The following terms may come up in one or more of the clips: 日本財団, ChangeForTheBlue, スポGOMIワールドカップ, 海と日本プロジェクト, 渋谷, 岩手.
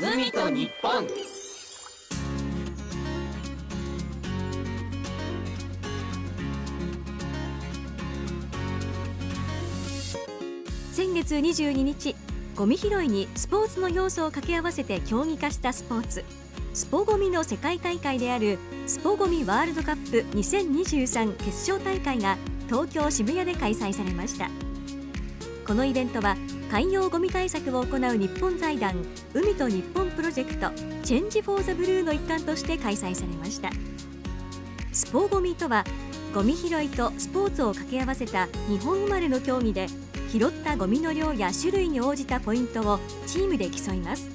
海と日本。先月22日、ゴミ拾いにスポーツの要素を掛け合わせて競技化したスポーツ、スポゴミの世界大会であるスポゴミワールドカップ2023決勝大会が東京・渋谷で開催されました。このイベントは海洋ゴミ対策を行う日本財団海と日本プロジェクトChangeForTheBlueの一環として開催されました。スポゴミとはゴミ拾いとスポーツを掛け合わせた日本生まれの競技で、拾ったゴミの量や種類に応じたポイントをチームで競います。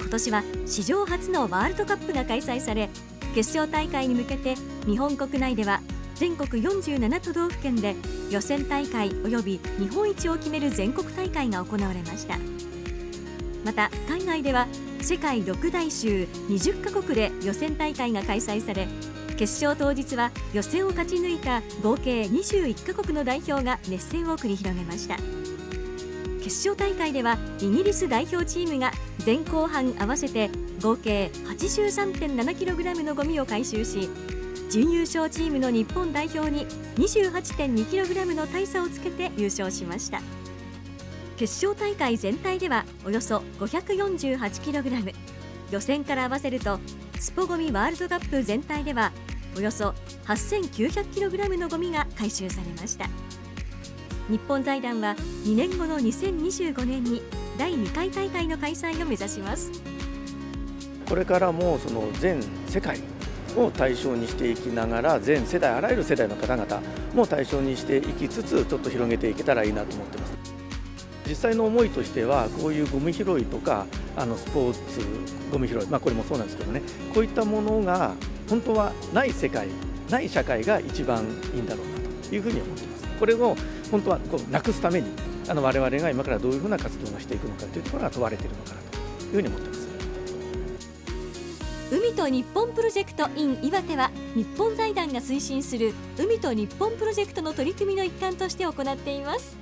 今年は史上初のワールドカップが開催され、決勝大会に向けて日本国内では全国47都道府県で予選大会及び日本一を決める全国大会が行われました。また海外では世界6大州20カ国で予選大会が開催され、決勝当日は予選を勝ち抜いた合計21カ国の代表が熱戦を繰り広げました。決勝大会ではイギリス代表チームが前後半合わせて合計 83.7kg のゴミを回収し、準優勝チームの日本代表に 28.2kg の大差をつけて優勝しました。決勝大会全体ではおよそ 548kg、 予選から合わせるとスポゴミワールドカップ全体ではおよそ 8900kg のゴミが回収されました。日本財団は2年後の2025年に第2回大会の開催を目指します。これからもその全世界を対象にしていきながら、全世代あらゆる世代の方々も対象にしていきつつ、ちょっと広げていけたらいいなと思ってます。実際の思いとしては、こういうゴミ拾いとかスポーツゴミ拾い、これもそうなんですけどね、こういったものが本当はない世界、ない社会が一番いいんだろうなというふうに思ってます。これを本当はこうなくすために、我々が今からどういうふうな活動をしていくのかというところが問われているのかなというふうに思ってます。海と日本プロジェクト in 岩手は、日本財団が推進する海と日本プロジェクトの取り組みの一環として行っています。